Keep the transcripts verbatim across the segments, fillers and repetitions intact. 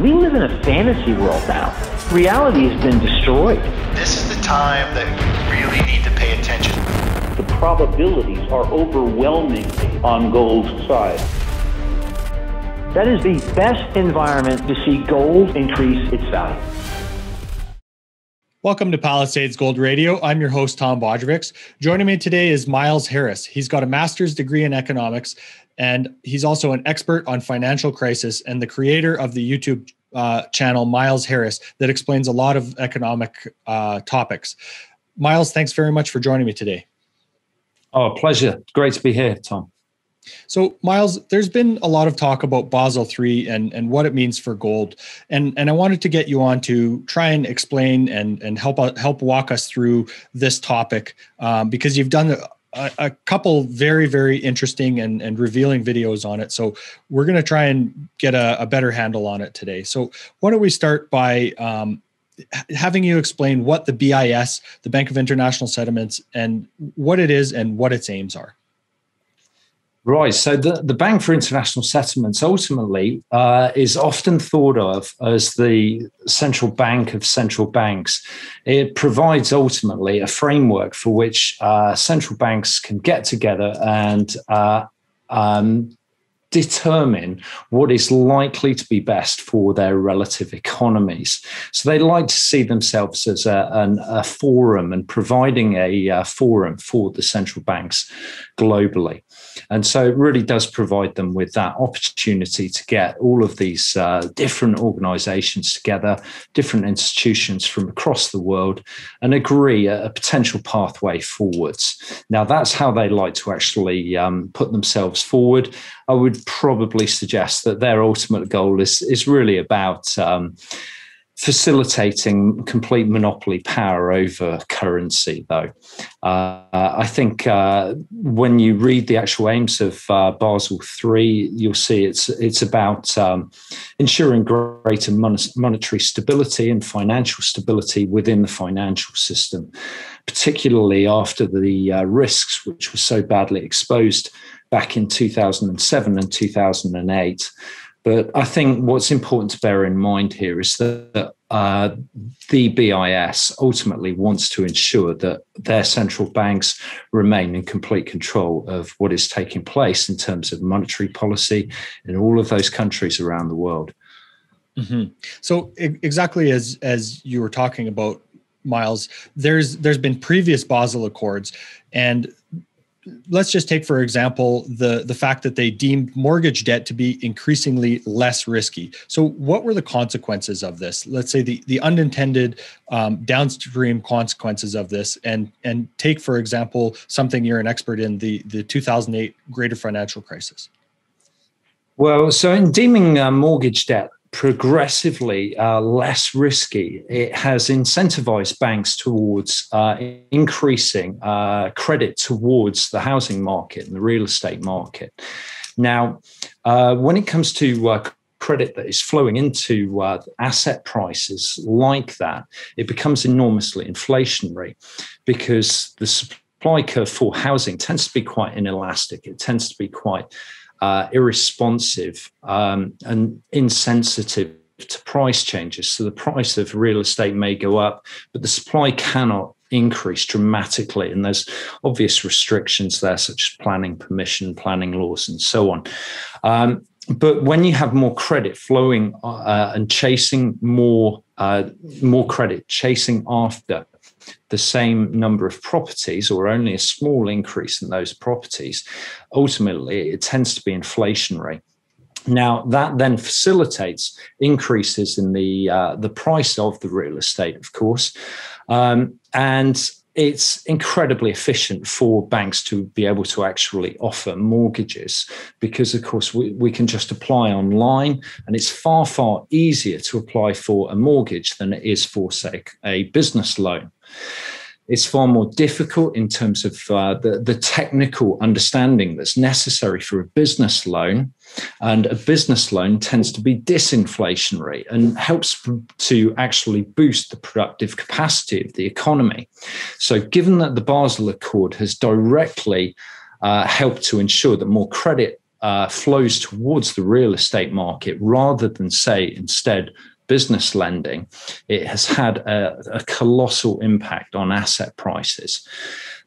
We live in a fantasy world now. Reality has been destroyed. This is the time that we really need to pay attention. The probabilities are overwhelmingly on gold's side. That is the best environment to see gold increase its value. Welcome to Palisades Gold Radio. I'm your host, Tom Bodrovics. Joining me today is Miles Harris. He's got a master's degree in economics, and he's also an expert on financial crisis and the creator of the YouTube uh, channel, Miles Harris, that explains a lot of economic uh, topics. Miles, thanks very much for joining me today. Oh, pleasure. Great to be here, Tom. So, Miles, there's been a lot of talk about Basel three and, and what it means for gold. And, and I wanted to get you on to try and explain and, and help help walk us through this topic, um, because you've done a, a couple very, very interesting and, and revealing videos on it. So we're going to try and get a, a better handle on it today. So why don't we start by um, having you explain what the B I S, the Bank of International Settlements, and what it is and what its aims are. Right. So the, the Bank for International Settlements ultimately uh, is often thought of as the central bank of central banks. It provides ultimately a framework for which uh, central banks can get together and uh, um, determine what is likely to be best for their relative economies. So they like to see themselves as a, an, a forum and providing a, a forum for the central banks globally. And so it really does provide them with that opportunity to get all of these uh, different organizations together, different institutions from across the world, and agree a, a potential pathway forwards. Now, that's how they like to actually um, put themselves forward. I would probably suggest that their ultimate goal is, is really about um, facilitating complete monopoly power over currency, though. Uh, I think uh, when you read the actual aims of uh, Basel three, you'll see it's it's about um, ensuring greater mon- monetary stability and financial stability within the financial system, particularly after the uh, risks which were so badly exposed back in two thousand seven and two thousand eight. But I think what's important to bear in mind here is that uh, the B I S ultimately wants to ensure that their central banks remain in complete control of what is taking place in terms of monetary policy in all of those countries around the world. Mm-hmm. So exactly as, as you were talking about, Miles, there's there's been previous Basel Accords, and let's just take, for example, the, the fact that they deemed mortgage debt to be increasingly less risky. So what were the consequences of this? Let's say the, the unintended um, downstream consequences of this, and, and take, for example, something you're an expert in, the, the two thousand eight greater financial crisis. Well, so in deeming uh, mortgage debt progressively uh, less risky, it has incentivized banks towards uh, increasing uh, credit towards the housing market and the real estate market. Now, uh, when it comes to uh, credit that is flowing into uh, asset prices like that, it becomes enormously inflationary because the supply curve for housing tends to be quite inelastic. It tends to be quite Uh, irresponsive um, and insensitive to price changes. So the price of real estate may go up, but the supply cannot increase dramatically. And there's obvious restrictions there, such as planning permission, planning laws, and so on. Um, but when you have more credit flowing uh, and chasing more, uh, more credit, chasing after the same number of properties or only a small increase in those properties, ultimately it tends to be inflationary. Now, that then facilitates increases in the uh, the price of the real estate, of course, um, and it's incredibly efficient for banks to be able to actually offer mortgages because, of course, we, we can just apply online, and it's far, far easier to apply for a mortgage than it is for, say, a business loan. It's far more difficult in terms of uh, the, the technical understanding that's necessary for a business loan. And a business loan tends to be disinflationary and helps to actually boost the productive capacity of the economy. So given that the Basel Accord has directly uh, helped to ensure that more credit uh, flows towards the real estate market rather than, say, instead business lending, it has had a, a colossal impact on asset prices.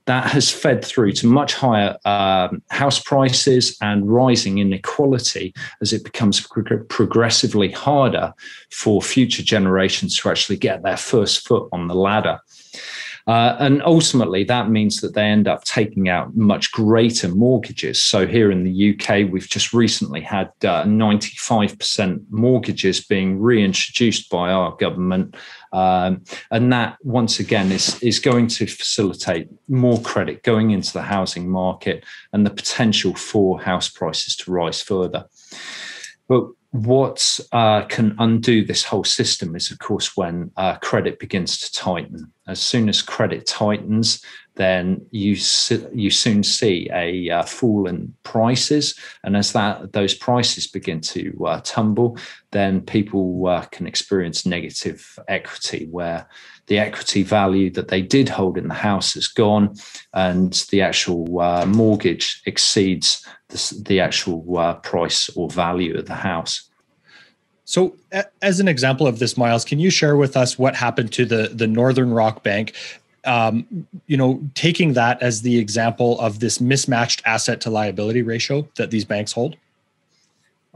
That has fed through to much higher um, house prices and rising inequality as it becomes pro- progressively harder for future generations to actually get their first foot on the ladder. Uh, and ultimately, that means that they end up taking out much greater mortgages. So here in the U K, we've just recently had uh, ninety-five percent mortgages being reintroduced by our government. Um, and that, once again, is, is going to facilitate more credit going into the housing market and the potential for house prices to rise further. But what uh, can undo this whole system is, of course, when uh, credit begins to tighten. As soon as credit tightens, then you you soon see a uh, fall in prices. And as that those prices begin to uh, tumble, then people uh, can experience negative equity, where the equity value that they did hold in the house is gone, and the actual uh, mortgage exceeds the, the actual uh, price or value of the house. So as an example of this, Miles, can you share with us what happened to the, the Northern Rock Bank? Um, you know, taking that as the example of this mismatched asset to liability ratio that these banks hold?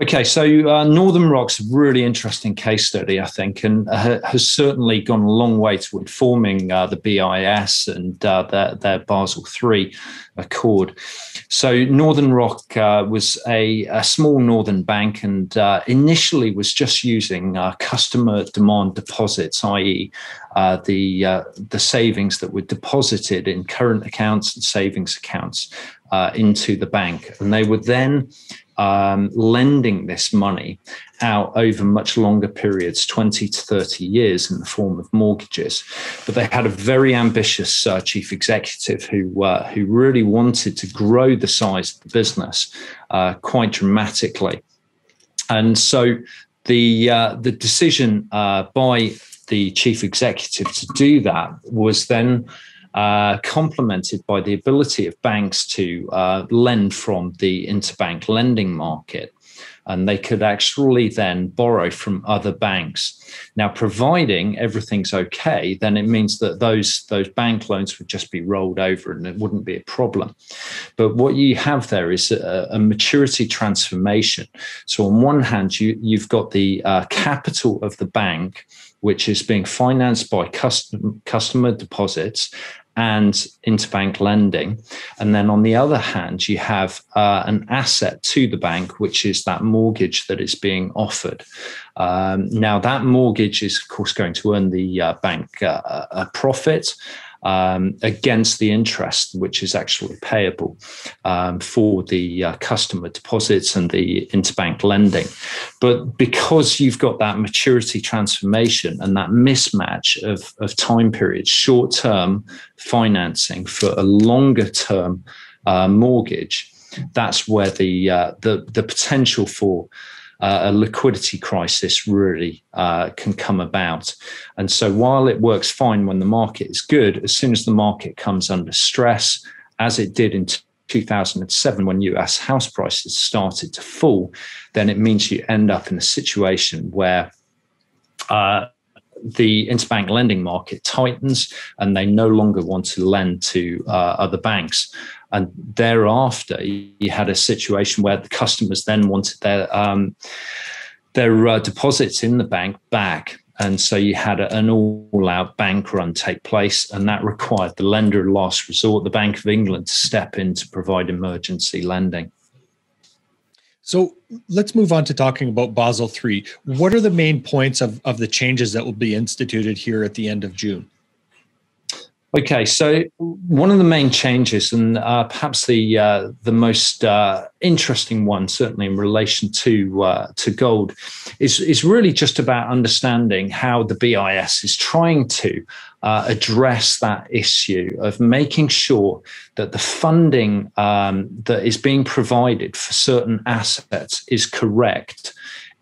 Okay, so uh, Northern Rock's a really interesting case study, I think, and uh, has certainly gone a long way to informing uh, the B I S and uh, their, their Basel three Accord. So Northern Rock uh, was a, a small northern bank, and uh, initially was just using uh, customer demand deposits, that is, uh, the uh, the savings that were deposited in current accounts and savings accounts uh, into the bank, and they were then Um, lending this money out over much longer periods, twenty to thirty years, in the form of mortgages. But they had a very ambitious uh, chief executive who uh, who really wanted to grow the size of the business uh, quite dramatically. And so the uh, the decision uh, by the chief executive to do that was then Uh, complemented by the ability of banks to uh, lend from the interbank lending market. And they could actually then borrow from other banks. Now, providing everything's okay, then it means that those, those bank loans would just be rolled over and it wouldn't be a problem. But what you have there is a, a maturity transformation. So on one hand, you, you've got the uh, capital of the bank, which is being financed by custom, customer deposits and interbank lending. And then on the other hand, you have uh, an asset to the bank, which is that mortgage that is being offered. Um, now, that mortgage is, of course, going to earn the uh, bank uh, a profit um, against the interest, which is actually payable um, for the uh, customer deposits and the interbank lending. But because you've got that maturity transformation and that mismatch of, of time periods, short-term financing for a longer-term uh, mortgage, that's where the uh, the, the potential for Uh, a liquidity crisis really uh, can come about. And so while it works fine when the market is good, as soon as the market comes under stress, as it did in two thousand seven when U S house prices started to fall, then it means you end up in a situation where uh, the interbank lending market tightens and they no longer want to lend to uh, other banks. And thereafter, you had a situation where the customers then wanted their um, their uh, deposits in the bank back. And so you had an all-out bank run take place, and that required the lender of last resort, the Bank of England, to step in to provide emergency lending. So let's move on to talking about Basel three. What are the main points of, of the changes that will be instituted here at the end of June? Okay, so one of the main changes, and uh, perhaps the uh, the most uh, interesting one, certainly in relation to uh, to gold, is is really just about understanding how the B I S is trying to uh, address that issue of making sure that the funding um, that is being provided for certain assets is correct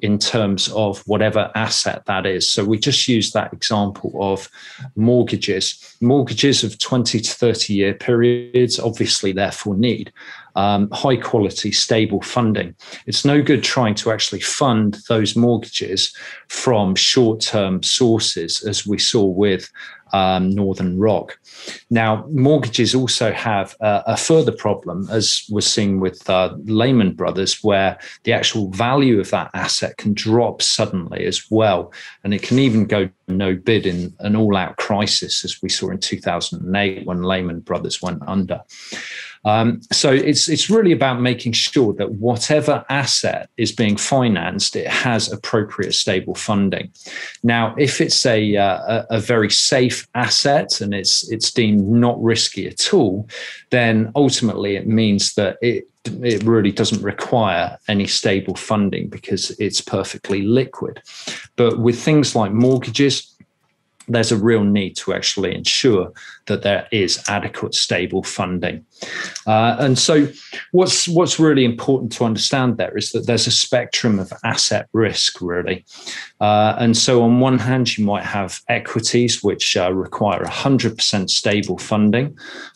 in terms of whatever asset that is. So we just use that example of mortgages. Mortgages of twenty to thirty year periods obviously therefore need um, high quality, stable funding. It's no good trying to actually fund those mortgages from short-term sources, as we saw with Um, Northern Rock. Now, mortgages also have uh, a further problem, as was seen with uh, Lehman Brothers, where the actual value of that asset can drop suddenly as well. And it can even go no bid in an all-out crisis, as we saw in two thousand eight when Lehman Brothers went under. Um, so it's it's really about making sure that whatever asset is being financed, it has appropriate stable funding. Now, if it's a uh, a very safe asset and it's it's deemed not risky at all, then ultimately it means that it it really doesn't require any stable funding because it's perfectly liquid. But with things like mortgages, there's a real need to actually ensure that there is adequate stable funding. Uh, and so what's what's really important to understand there is that there's a spectrum of asset risk, really. Uh, and so on one hand, you might have equities, which uh, require one hundred percent stable funding.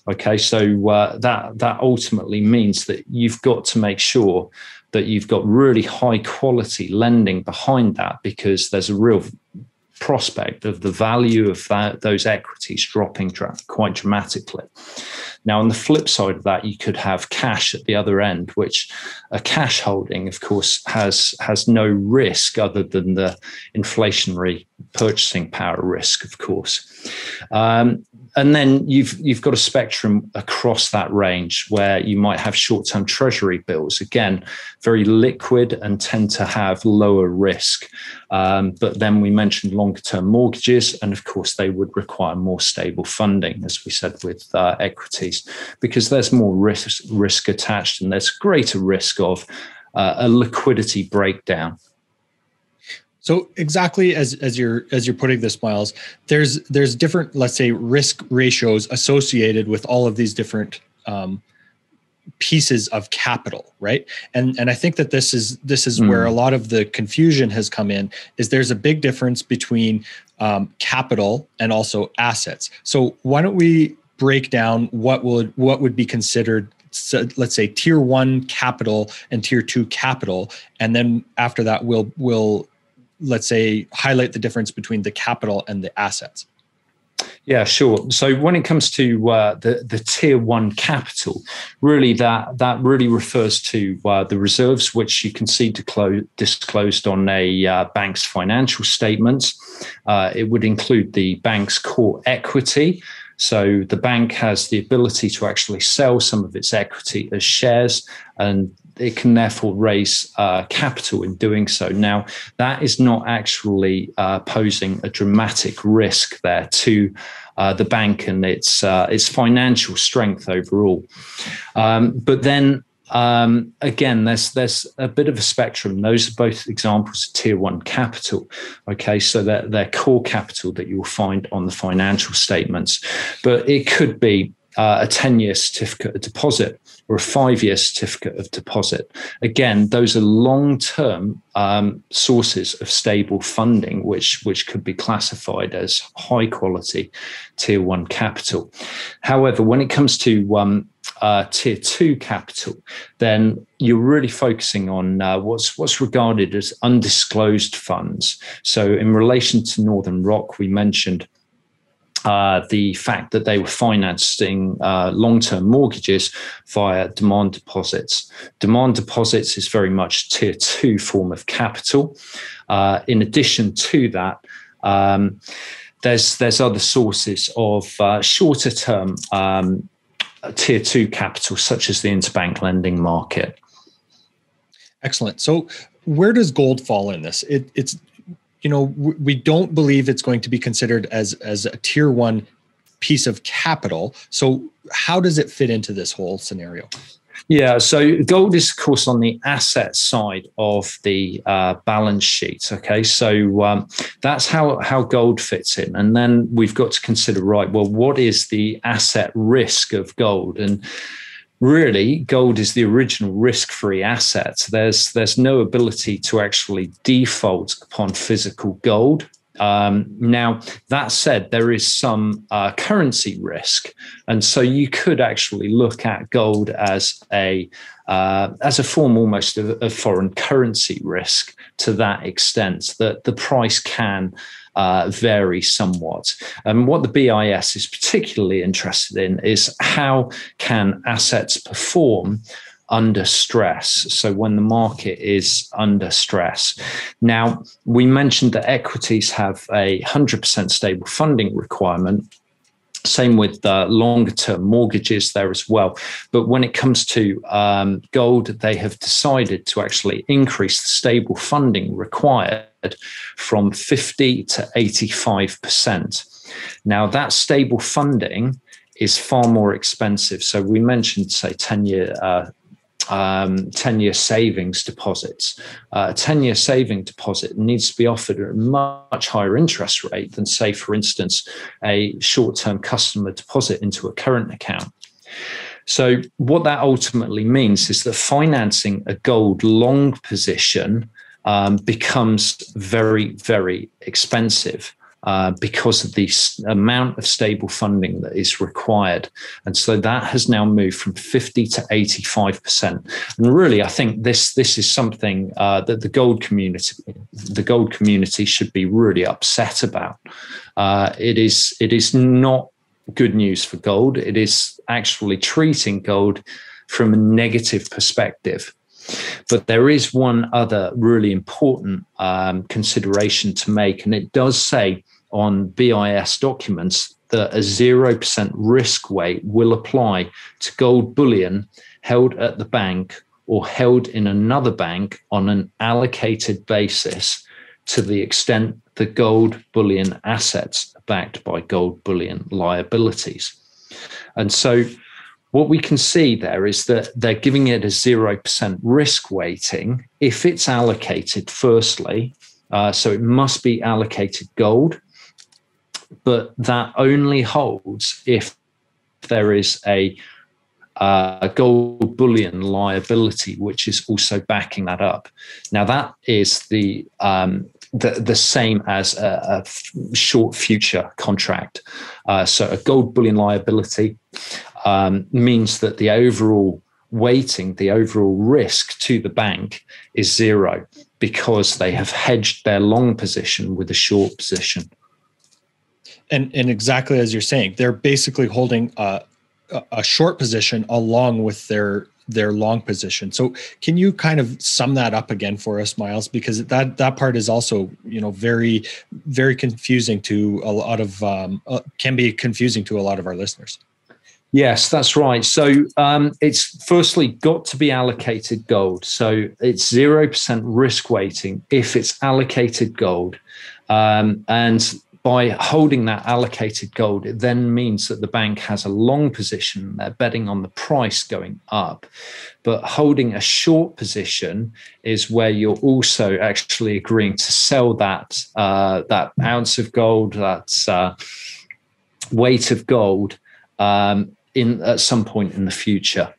Okay, so uh, that, that ultimately means that you've got to make sure that you've got really high quality lending behind that, because there's a real prospect of the value of that, those equities dropping dra- quite dramatically. Now, on the flip side of that, you could have cash at the other end, which a cash holding, of course, has has no risk other than the inflationary purchasing power risk, of course. Um, and then you've you've got a spectrum across that range where you might have short-term treasury bills, again, very liquid and tend to have lower risk. Um, but then we mentioned longer-term mortgages, and of course, they would require more stable funding, as we said, with uh, equities, because there's more risk, risk attached and there's greater risk of uh, a liquidity breakdown. So exactly as as you're as you're putting this, Miles, there's there's different, let's say, risk ratios associated with all of these different um, pieces of capital, right? And and I think that this is this is mm. where a lot of the confusion has come in. Is there's a big difference between um, capital and also assets. So why don't we break down what would what would be considered, so let's say, tier one capital and tier two capital, and then after that we'll we'll let's say, highlight the difference between the capital and the assets. Yeah, sure. So when it comes to uh, the, the tier one capital, really that that really refers to uh, the reserves, which you can see disclo- disclosed on a uh, bank's financial statements. Uh, it would include the bank's core equity. So the bank has the ability to actually sell some of its equity as shares, and it can therefore raise uh, capital in doing so. Now, that is not actually uh, posing a dramatic risk there to uh, the bank and its uh, its financial strength overall. Um, but then um, again, there's there's a bit of a spectrum. Those are both examples of tier one capital. Okay, so they're, they're core capital that you'll find on the financial statements, but it could be Uh, a ten-year certificate of deposit or a five-year certificate of deposit. Again, those are long-term um, sources of stable funding, which, which could be classified as high-quality tier one capital. However, when it comes to um, uh, tier two capital, then you're really focusing on uh, what's what's regarded as undisclosed funds. So in relation to Northern Rock, we mentioned Uh, the fact that they were financing uh, long-term mortgages via demand deposits. Demand deposits is very much tier two form of capital. Uh, in addition to that, um, there's there's other sources of uh, shorter-term um, tier two capital, such as the interbank lending market. Excellent. So where does gold fall in this? It, it's You know, we don't believe it's going to be considered as as a tier one piece of capital. So how does it fit into this whole scenario? Yeah, so gold is, of course, on the asset side of the uh, balance sheet. Okay, so um, that's how, how gold fits in. And then we've got to consider, right, well, what is the asset risk of gold? And really, gold is the original risk-free asset. There's there's no ability to actually default upon physical gold. Um, now, that said, there is some uh, currency risk. And so you could actually look at gold as a uh, as a form almost of, of foreign currency risk to that extent, that the price can uh, vary somewhat. And what the B I S is particularly interested in is how can assets perform under stress, so when the market is under stress. Now, we mentioned that equities have a one hundred percent stable funding requirement. Same with the longer-term mortgages there as well. But when it comes to um, gold, they have decided to actually increase the stable funding required from fifty to eighty-five percent. Now, that stable funding is far more expensive. So we mentioned, say, ten-year uh, Um, ten-year savings deposits. Uh, a ten-year saving deposit needs to be offered at a much higher interest rate than, say, for instance, a short-term customer deposit into a current account. So what that ultimately means is that financing a gold long position um, becomes very, very expensive. Uh, because of the amount of stable funding that is required. And so that has now moved from fifty to eighty-five percent. And really, I think this this is something uh, that the gold community the gold community should be really upset about. Uh, it is it is not good news for gold. It is actually treating gold from a negative perspective. But there is one other really important um, consideration to make, and it does say on B I S documents that a zero percent risk weight will apply to gold bullion held at the bank or held in another bank on an allocated basis to the extent the gold bullion assets are backed by gold bullion liabilities. And so what we can see there is that they're giving it a zero percent risk weighting if it's allocated firstly. Uh, so it must be allocated gold, but that only holds if there is a, uh, a gold bullion liability, which is also backing that up. Now that is the um, The, the same as a, a short future contract. Uh, so a gold bullion liability um, means that the overall weighting, the overall risk to the bank is zero because they have hedged their long position with a short position. And, and exactly as you're saying, they're basically holding a, a short position along with their their long position. So can you kind of sum that up again for us, Miles? Because that, that part is also, you know, very, very confusing to a lot of, um, uh, can be confusing to a lot of our listeners. Yes, that's right. So um, it's firstly got to be allocated gold. So it's zero percent risk weighting if it's allocated gold. Um, and by holding that allocated gold, it then means that the bank has a long position. They're betting on the price going up. But holding a short position is where you're also actually agreeing to sell that, uh, that ounce of gold, that uh, weight of gold um, in at some point in the future.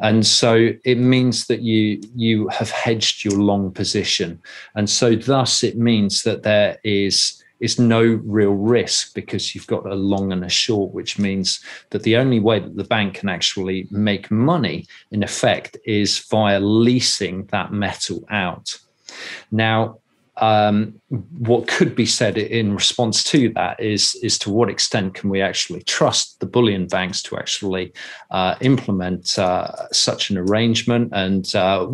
And so it means that you you have hedged your long position. And so thus it means that there is... is no real risk because you've got a long and a short, which means that the only way that the bank can actually make money, in effect, is via leasing that metal out. Now, um, what could be said in response to that is, is to what extent can we actually trust the bullion banks to actually uh, implement uh, such an arrangement? And uh,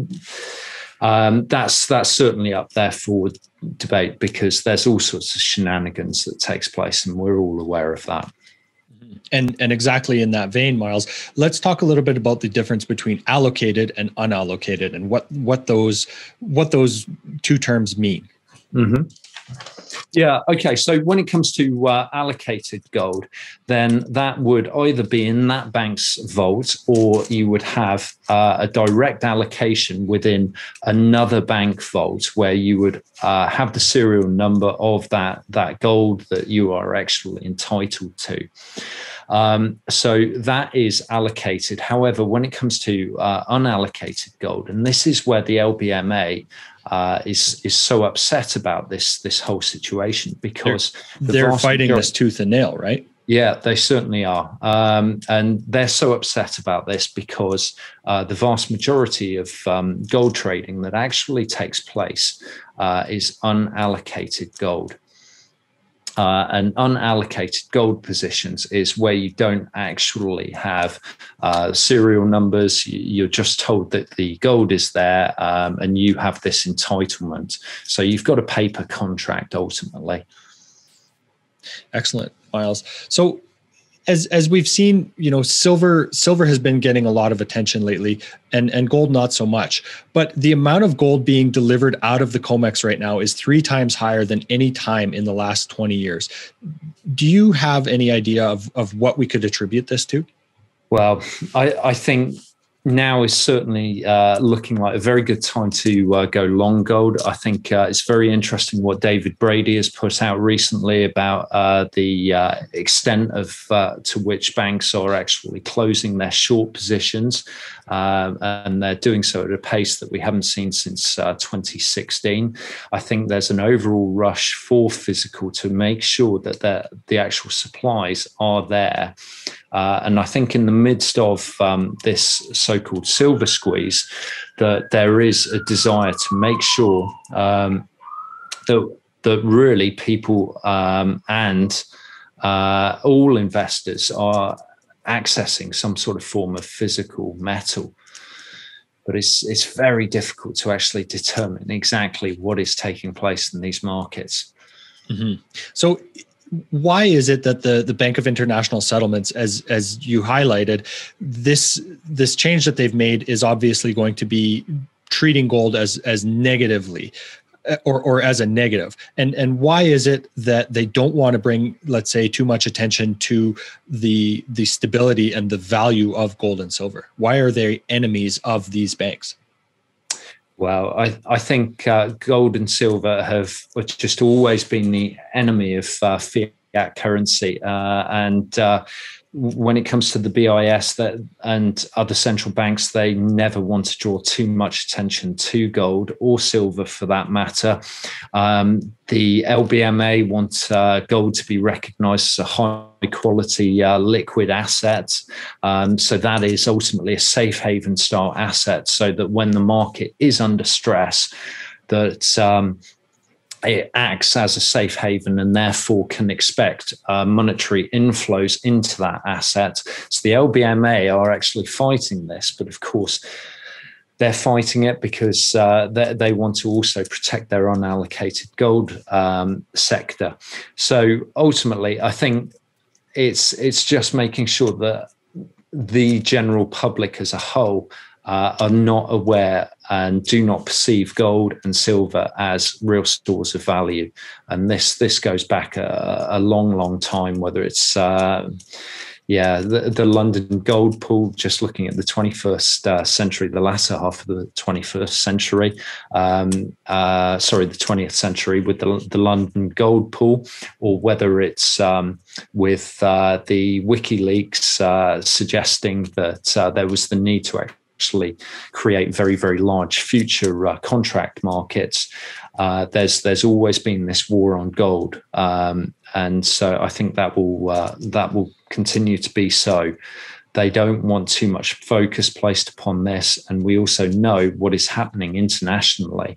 um, that's that's certainly up there for debate, because there's all sorts of shenanigans that takes place, and we're all aware of that. And and exactly in that vein, Miles, let's talk a little bit about the difference between allocated and unallocated, and what what those what those two terms mean. Mm-hmm. Yeah. Okay. So when it comes to uh, allocated gold, then that would either be in that bank's vault, or you would have uh, a direct allocation within another bank vault, where you would uh, have the serial number of that that gold that you are actually entitled to. Um, so that is allocated. However, when it comes to uh, unallocated gold, and this is where the L B M A uh, is is so upset about this this whole situation, because they're, the they're fighting this tooth and nail, right? Yeah, they certainly are. Um, and they're so upset about this because uh, the vast majority of um, gold trading that actually takes place uh, is unallocated gold. Uh, and unallocated gold positions is where you don't actually have uh, serial numbers. You're just told that the gold is there, um, and you have this entitlement. So you've got a paper contract ultimately. Excellent, Miles. So as as we've seen, you know, silver silver has been getting a lot of attention lately, and, and gold not so much. But the amount of gold being delivered out of the COMEX right now is three times higher than any time in the last twenty years. Do you have any idea of, of what we could attribute this to? Well, I, I think now is certainly uh, looking like a very good time to uh, go long gold. I think uh, it's very interesting what David Brady has put out recently about uh, the uh, extent of uh, to which banks are actually closing their short positions, uh, and they're doing so at a pace that we haven't seen since uh, twenty sixteen. I think there's an overall rush for physical to make sure that the, the actual supplies are there. Uh, and I think in the midst of um, this so-called silver squeeze, that there is a desire to make sure um, that that really people um, and uh, all investors are accessing some sort of form of physical metal. But it's it's very difficult to actually determine exactly what is taking place in these markets. Mm-hmm. So. Why is it that the, the Bank of International Settlements, as as you highlighted, this this change that they've made is obviously going to be treating gold as as negatively, or or as a negative? And and why is it that they don't want to bring, let's say, too much attention to the the stability and the value of gold and silver? Why are they enemies of these banks? Well, I, I think uh, gold and silver have just always been the enemy of uh, fiat currency. Uh, and uh, when it comes to the B I S that, and other central banks, they never want to draw too much attention to gold or silver for that matter. Um, the L B M A wants uh, gold to be recognized as a high quality uh, liquid asset. Um, so that is ultimately a safe haven style asset, so that when the market is under stress, that um, it acts as a safe haven and therefore can expect uh, monetary inflows into that asset. So the L B M A are actually fighting this, but of course, they're fighting it because uh, they, they want to also protect their unallocated gold um, sector. So ultimately, I think It's it's just making sure that the general public as a whole uh, are not aware and do not perceive gold and silver as real stores of value. And this this goes back a, a long, long time, whether it's, uh, yeah, the, the London gold pool, just looking at the twenty-first uh, century, the latter half of the twenty-first century, um, uh, sorry, the twentieth century with the, the London gold pool, or whether it's... Um, with uh, the WikiLeaks uh, suggesting that uh, there was the need to actually create very, very large future uh, contract markets. Uh, there's there's always been this war on gold, um, and so I think that will uh, that will continue to be so. They don't want too much focus placed upon this, and we also know what is happening internationally.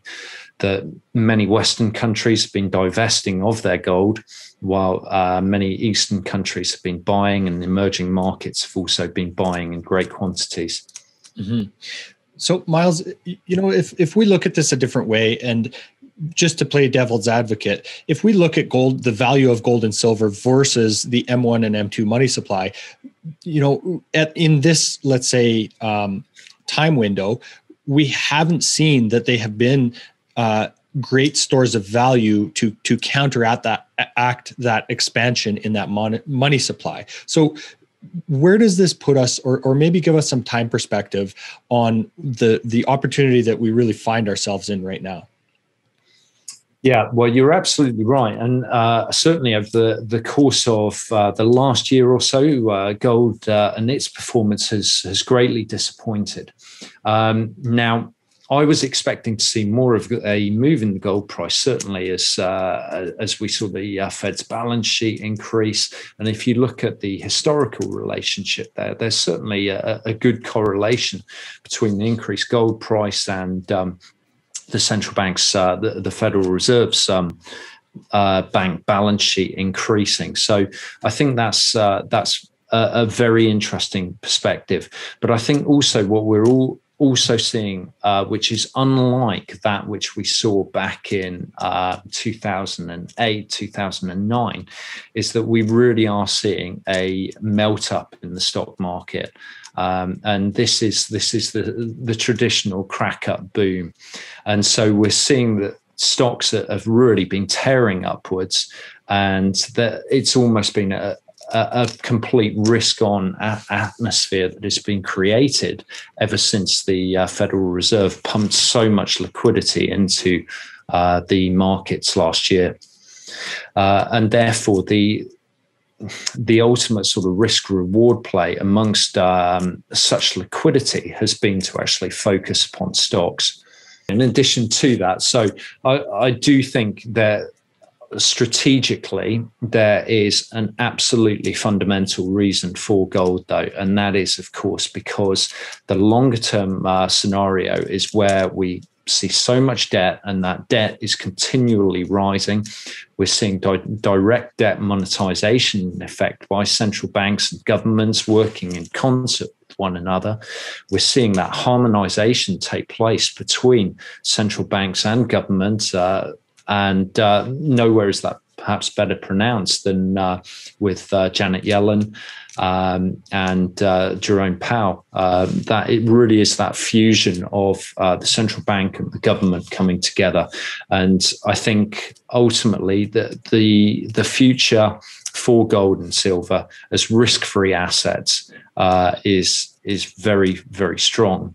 That many Western countries have been divesting of their gold, while uh, many Eastern countries have been buying, and emerging markets have also been buying in great quantities. Mm-hmm. So, Miles, you know, if if we look at this a different way, and just to play devil's advocate, if we look at gold, the value of gold and silver versus the M one and M two money supply, you know, at in this, let's say, um, time window, we haven't seen that they have been Uh, great stores of value to to counteract that act that expansion in that mon- money supply. So where does this put us, or or maybe give us some time perspective on the the opportunity that we really find ourselves in right now? Yeah, well, you're absolutely right. And uh, certainly over the, the course of uh, the last year or so, uh, gold uh, and its performance has, has greatly disappointed. Um, now, I was expecting to see more of a move in the gold price, certainly as uh, as we saw the uh, Fed's balance sheet increase. And if you look at the historical relationship there, there's certainly a, a good correlation between the increased gold price and um, the central bank's, uh, the, the Federal Reserve's um, uh, bank balance sheet increasing. So I think that's uh, that's a, a very interesting perspective. But I think also what we're all also seeing, uh, which is unlike that which we saw back in uh, two thousand eight, two thousand nine, is that we really are seeing a melt up in the stock market. Um, and this is this is the, the traditional crack up boom. And so we're seeing that stocks that have really been tearing upwards, and that it's almost been a A, a complete risk-on atmosphere that has been created ever since the uh, Federal Reserve pumped so much liquidity into uh, the markets last year, uh, and therefore the the ultimate sort of risk-reward play amongst um, such liquidity has been to actually focus upon stocks. In addition to that, so I, I do think that strategically, there is an absolutely fundamental reason for gold, though, and that is, of course, because the longer-term uh, scenario is where we see so much debt, and that debt is continually rising. We're seeing di direct debt monetization, in effect, by central banks and governments working in concert with one another. We're seeing that harmonization take place between central banks and governments, uh, And uh, nowhere is that perhaps better pronounced than uh, with uh, Janet Yellen um, and uh, Jerome Powell, uh, that it really is that fusion of uh, the central bank and the government coming together. And I think ultimately that the, the future for gold and silver as risk-free assets uh, is, is very, very strong.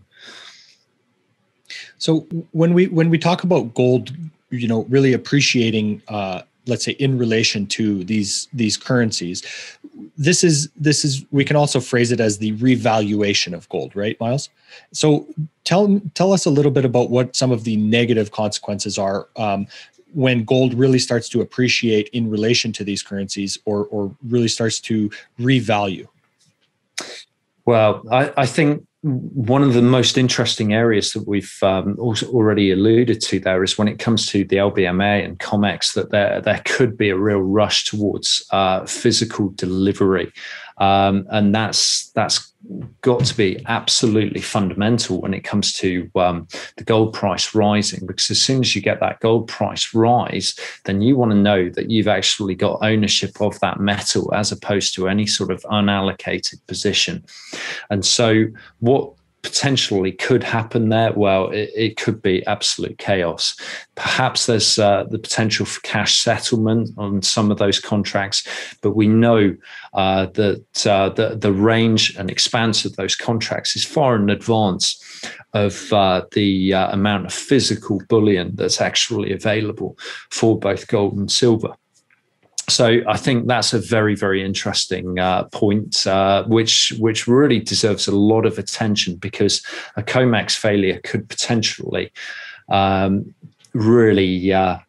So when we, when we talk about gold, you know, really appreciating, uh, let's say, in relation to these these currencies, this is this is we can also phrase it as the revaluation of gold, right, Miles? So tell tell us a little bit about what some of the negative consequences are um, when gold really starts to appreciate in relation to these currencies, or or really starts to revalue. Well, I, I think one of the most interesting areas that we've um, also already alluded to there is when it comes to the L B M A and COMEX, that there, there could be a real rush towards uh, physical delivery. Um, and that's that's got to be absolutely fundamental when it comes to um, the gold price rising, because as soon as you get that gold price rise, then you want to know that you've actually got ownership of that metal as opposed to any sort of unallocated position. And so what potentially could happen there? Well, it, it could be absolute chaos. Perhaps there's uh, the potential for cash settlement on some of those contracts, but we know uh, that uh, the, the range and expanse of those contracts is far in advance of uh, the uh, amount of physical bullion that's actually available for both gold and silver. So I think that's a very, very interesting uh, point, uh, which which really deserves a lot of attention, because a COMEX failure could potentially um, really uh,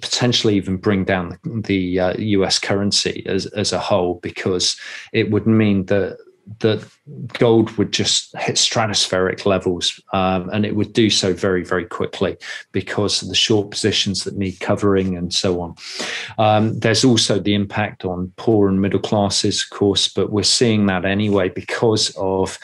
potentially even bring down the, the uh, U S currency as, as a whole, because it would mean that that gold would just hit stratospheric levels, um, and it would do so very, very quickly because of the short positions that need covering and so on. Um, there's also the impact on poor and middle classes, of course, but we're seeing that anyway because of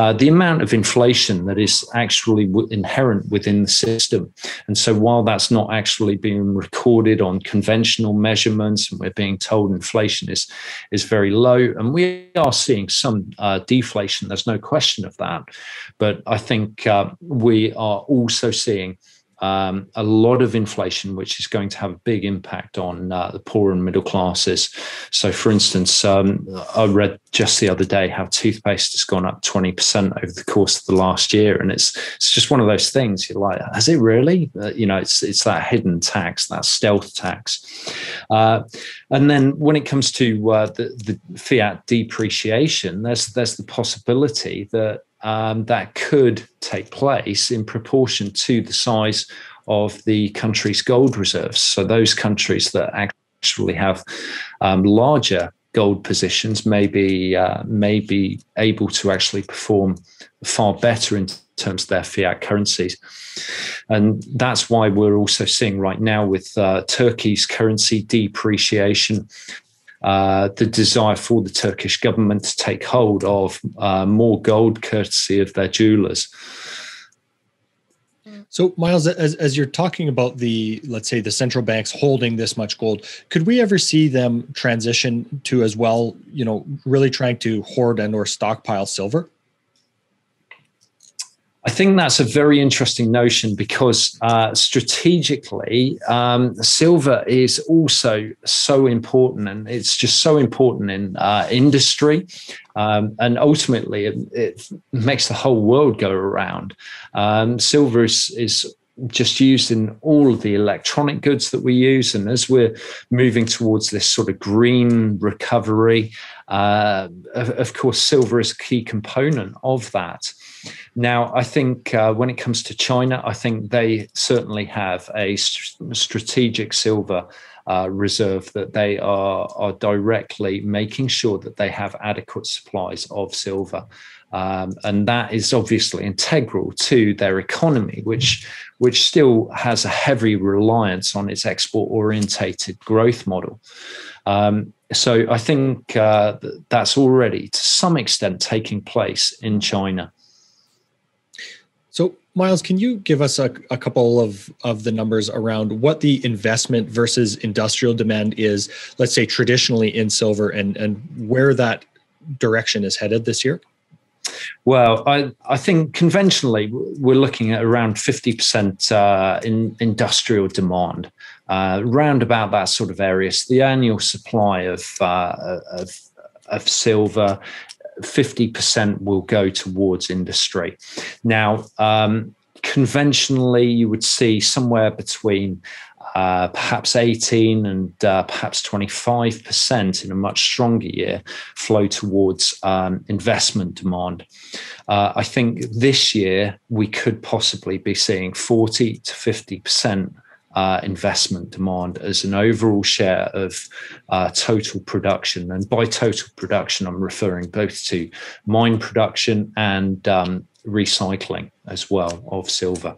uh, the amount of inflation that is actually w inherent within the system. And so while that's not actually being recorded on conventional measurements, and we're being told inflation is, is very low, and we are seeing some Uh, deflation, there's no question of that. But I think uh, we are also seeing um, a lot of inflation, which is going to have a big impact on uh, the poor and middle classes. So, for instance, um, I read just the other day how toothpaste has gone up twenty percent over the course of the last year. And it's it's just one of those things. You're like, has it really? Uh, you know, it's, it's that hidden tax, that stealth tax. Uh, and then when it comes to uh, the, the fiat depreciation, there's, there's the possibility that um, that could take place in proportion to the size of the country's gold reserves. So those countries that actually have um, larger gold positions may be, uh, may be able to actually perform far better in terms of their fiat currencies. And that's why we're also seeing right now with uh, Turkey's currency depreciation, Uh, the desire for the Turkish government to take hold of uh, more gold courtesy of their jewelers. So, Miles, as, as you're talking about the, let's say, the central banks holding this much gold, could we ever see them transition to as well, you know, really trying to hoard and or stockpile silver? I think that's a very interesting notion because uh, strategically, um, silver is also so important, and it's just so important in uh, industry. Um, and ultimately, it, it makes the whole world go around. Um, silver is, is just used in all of the electronic goods that we use. And as we're moving towards this sort of green recovery, uh, of, of course, silver is a key component of that. Now, I think uh, when it comes to China, I think they certainly have a st- strategic silver uh, reserve that they are, are directly making sure that they have adequate supplies of silver. Um, and that is obviously integral to their economy, which, which still has a heavy reliance on its export-orientated growth model. Um, so I think uh, that's already to some extent taking place in China. So, Miles, can you give us a, a couple of, of the numbers around what the investment versus industrial demand is, let's say traditionally in silver, and, and where that direction is headed this year? Well, I, I think conventionally we're looking at around fifty percent uh, in industrial demand, uh, round about that sort of area. So the annual supply of, uh, of, of silver, fifty percent will go towards industry. Now, um, conventionally, you would see somewhere between uh, perhaps eighteen and uh, perhaps twenty-five percent in a much stronger year flow towards um, investment demand. Uh, I think this year we could possibly be seeing forty to fifty percent Uh, investment demand as an overall share of uh, total production. And by total production, I'm referring both to mine production and um, recycling as well of silver.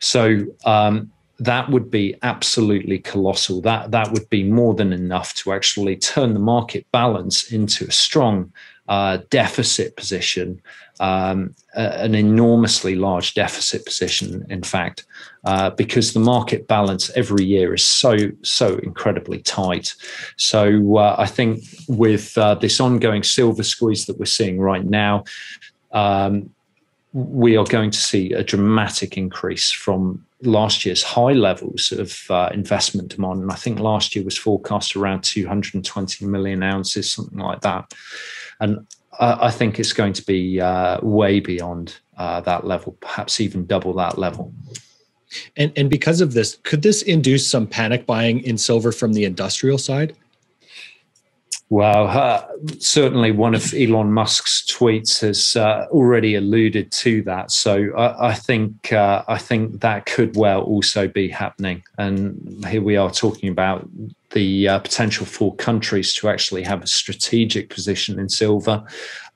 So um, that would be absolutely colossal. That, that would be more than enough to actually turn the market balance into a strong Uh, deficit position, um, an enormously large deficit position, in fact, uh, because the market balance every year is so, so incredibly tight. So uh, I think with uh, this ongoing silver squeeze that we're seeing right now, um, we are going to see a dramatic increase from last year's high levels of uh, investment demand. And I think last year was forecast around two hundred twenty million ounces, something like that. And I think it's going to be uh, way beyond uh, that level, perhaps even double that level. And, and because of this, could this induce some panic buying in silver from the industrial side? Well, uh, certainly one of Elon Musk's tweets has uh, already alluded to that. So I, I think uh, I think that could well also be happening. And here we are talking about the uh, potential for countries to actually have a strategic position in silver.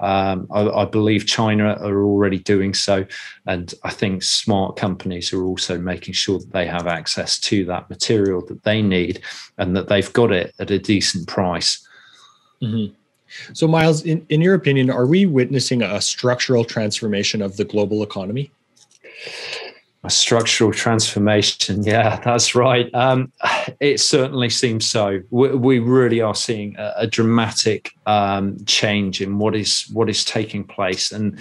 Um, I, I believe China are already doing so. And I think smart companies are also making sure that they have access to that material that they need and that they've got it at a decent price. Mm-hmm. So, Miles, in, in your opinion, are we witnessing a structural transformation of the global economy? A structural transformation, yeah, that's right. Um, it certainly seems so. We, we really are seeing a, a dramatic um, change in what is what is taking place, and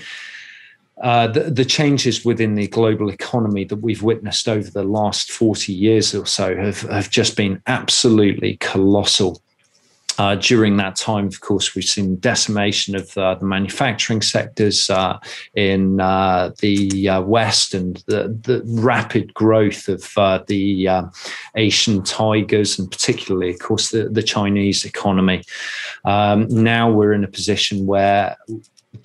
uh, the, the changes within the global economy that we've witnessed over the last forty years or so have, have just been absolutely colossal. Uh, during that time, of course, we've seen decimation of uh, the manufacturing sectors uh, in uh, the uh, West, and the, the rapid growth of uh, the uh, Asian tigers, and particularly, of course, the, the Chinese economy. Um, now we're in a position where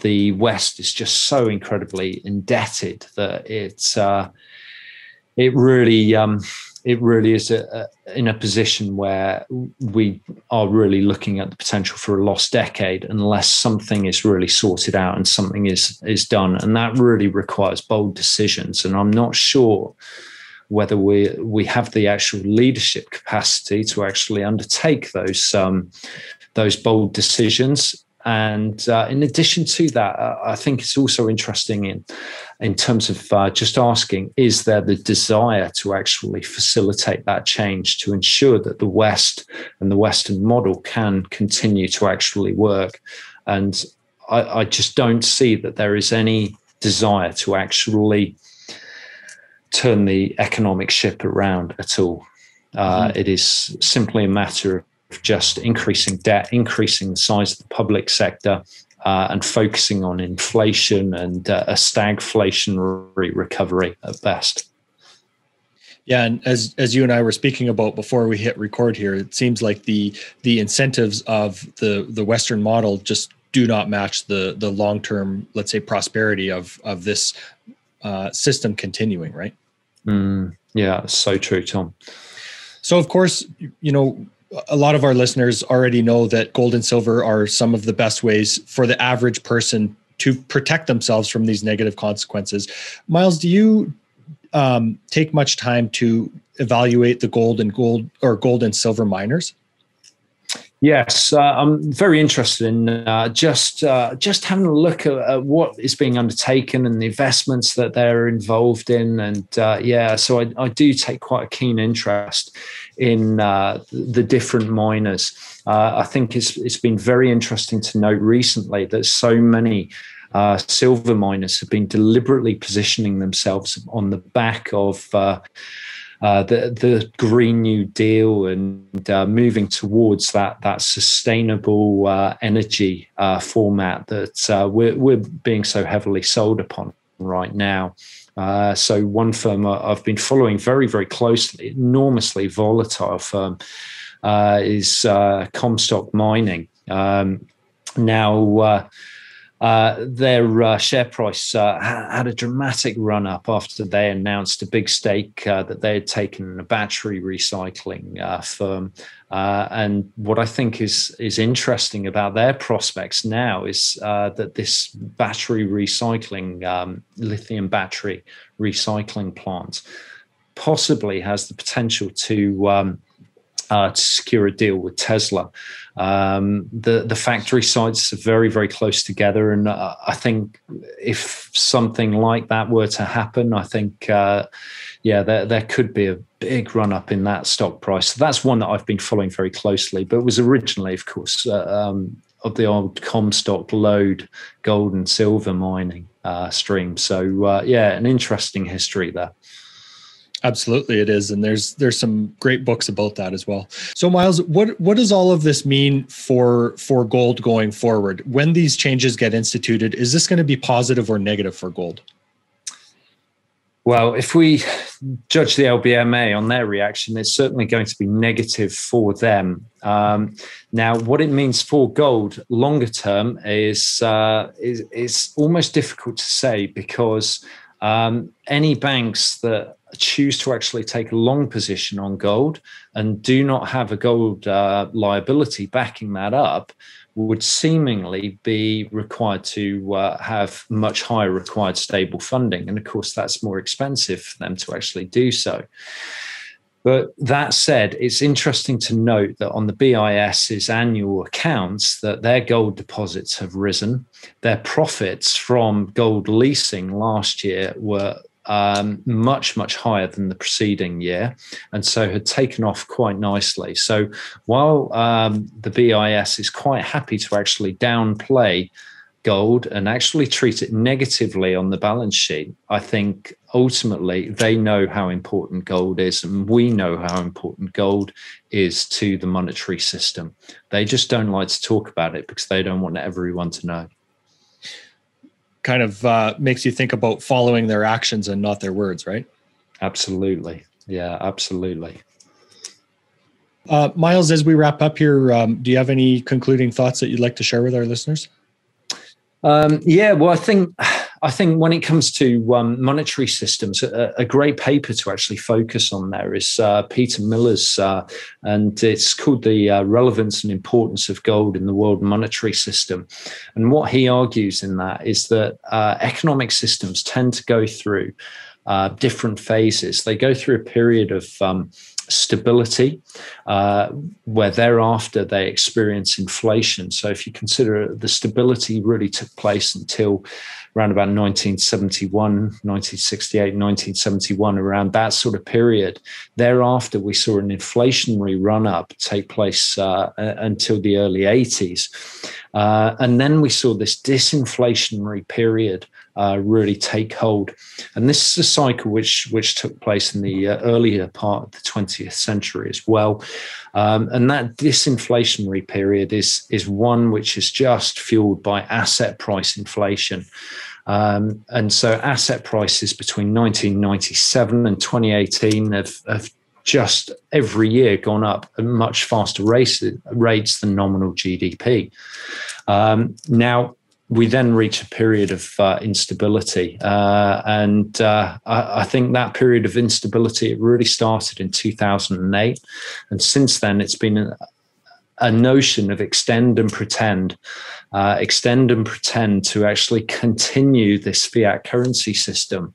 the West is just so incredibly indebted that it's uh, it really um, it really is a, a, in a position where we are really looking at the potential for a lost decade unless something is really sorted out and something is is done, and that really requires bold decisions. And I'm not sure whether we we have the actual leadership capacity to actually undertake those um, those bold decisions. And uh, in addition to that, uh, I think it's also interesting in, in terms of uh, just asking, is there the desire to actually facilitate that change to ensure that the West and the Western model can continue to actually work? And I, I just don't see that there is any desire to actually turn the economic ship around at all. Uh, mm-hmm. It is simply a matter of just increasing debt, increasing the size of the public sector, uh, and focusing on inflation and uh, a stagflationary recovery at best. Yeah, and as as you and I were speaking about before we hit record here, it seems like the the incentives of the the Western model just do not match the the long term, let's say, prosperity of of this uh, system continuing, right? Mm, yeah, so true, Tom. So of course, you know, a lot of our listeners already know that gold and silver are some of the best ways for the average person to protect themselves from these negative consequences. Miles, do you um, take much time to evaluate the gold and gold or gold and silver miners? Yes, uh, I'm very interested in uh, just uh, just having a look at, at what is being undertaken and the investments that they're involved in. And uh, yeah, so I, I do take quite a keen interest in uh, the different miners. Uh, I think it's it's been very interesting to note recently that so many Uh, silver miners have been deliberately positioning themselves on the back of uh, uh, the, the Green New Deal and uh, moving towards that that sustainable uh, energy uh, format that uh, we're, we're being so heavily sold upon right now. Uh, so one firm I've been following very, very closely, enormously volatile firm, uh, is uh, Comstock Mining. Um, now, uh, Uh, their uh, share price uh, had a dramatic run-up after they announced a big stake uh, that they had taken in a battery recycling uh, firm. Uh, and what I think is is interesting about their prospects now is uh, that this battery recycling, um, lithium battery recycling plant, possibly has the potential to Um, Uh, to secure a deal with Tesla. Um, the, the factory sites are very, very close together. And uh, I think if something like that were to happen, I think, uh, yeah, there, there could be a big run up in that stock price. So that's one that I've been following very closely, but was originally, of course, uh, um, of the old Comstock Lode gold and silver mining uh, stream. So uh, yeah, an interesting history there. Absolutely, it is, and there's there's some great books about that as well. So, Miles, what what does all of this mean for for gold going forward? When these changes get instituted, is this going to be positive or negative for gold? Well, if we judge the L B M A on their reaction, it's certainly going to be negative for them. Um, now, what it means for gold longer term is uh, is it's almost difficult to say, because um, any banks that choose to actually take a long position on gold and do not have a gold uh, liability backing that up would seemingly be required to uh, have much higher required stable funding. And of course, that's more expensive for them to actually do so. But that said, it's interesting to note that on the B I S's annual accounts that their gold deposits have risen. Their profits from gold leasing last year were Um, much, much higher than the preceding year, and so had taken off quite nicely. So while um, the B I S is quite happy to actually downplay gold and actually treat it negatively on the balance sheet, I think ultimately they know how important gold is, and we know how important gold is to the monetary system. They just don't like to talk about it because they don't want everyone to know. Kind of uh, makes you think about following their actions and not their words, right? Absolutely. Yeah, absolutely. Uh, Miles, as we wrap up here, um, do you have any concluding thoughts that you'd like to share with our listeners? Um, yeah, well, I think I think when it comes to um, monetary systems, a, a great paper to actually focus on there is uh, Peter Miller's, uh, and it's called The uh, Relevance and Importance of Gold in the World Monetary System. And what he argues in that is that uh, economic systems tend to go through uh, different phases. They go through a period of um, stability, uh, where thereafter they experience inflation. So if you consider the stability really took place until around about nineteen seventy-one, nineteen sixty-eight, nineteen seventy-one, around that sort of period. Thereafter, we saw an inflationary run-up take place uh, until the early eighties. Uh, and then we saw this disinflationary period Uh, really take hold. And this is a cycle which which took place in the uh, earlier part of the twentieth century as well. Um, and that disinflationary period is, is one which is just fueled by asset price inflation. Um, and so asset prices between nineteen ninety-seven and twenty eighteen have, have just every year gone up at much faster rates, rates than nominal G D P. Um, now, we then reach a period of uh, instability. Uh, and uh, I, I think that period of instability, it really started in two thousand eight. And since then, it's been a, a notion of extend and pretend, uh, extend and pretend to actually continue this fiat currency system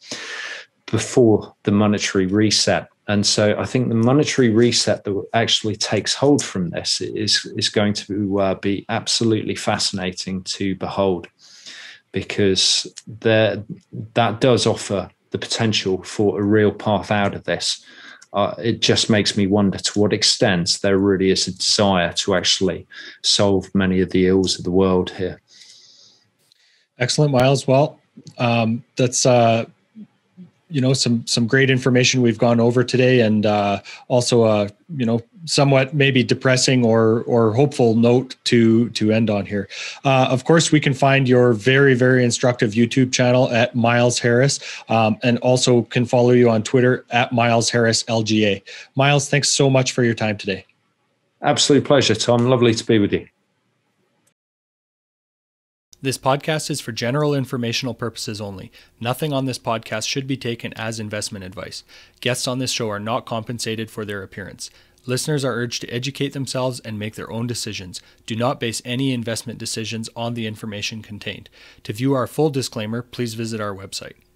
before the monetary reset. And so I think the monetary reset that actually takes hold from this is, is going to uh, be absolutely fascinating to behold, because there, that does offer the potential for a real path out of this. Uh, it just makes me wonder to what extent there really is a desire to actually solve many of the ills of the world here. Excellent, Miles. Well, um, that's... Uh you know, some, some great information we've gone over today, and uh, also, uh, you know, somewhat maybe depressing or, or hopeful note to, to end on here. Uh, of course, we can find your very, very instructive YouTube channel at Miles Harris, um, and also can follow you on Twitter at Miles Harris L G A. Miles, thanks so much for your time today. Absolute pleasure, Tom. Lovely to be with you. This podcast is for general informational purposes only. Nothing on this podcast should be taken as investment advice. Guests on this show are not compensated for their appearance. Listeners are urged to educate themselves and make their own decisions. Do not base any investment decisions on the information contained. To view our full disclaimer, please visit our website.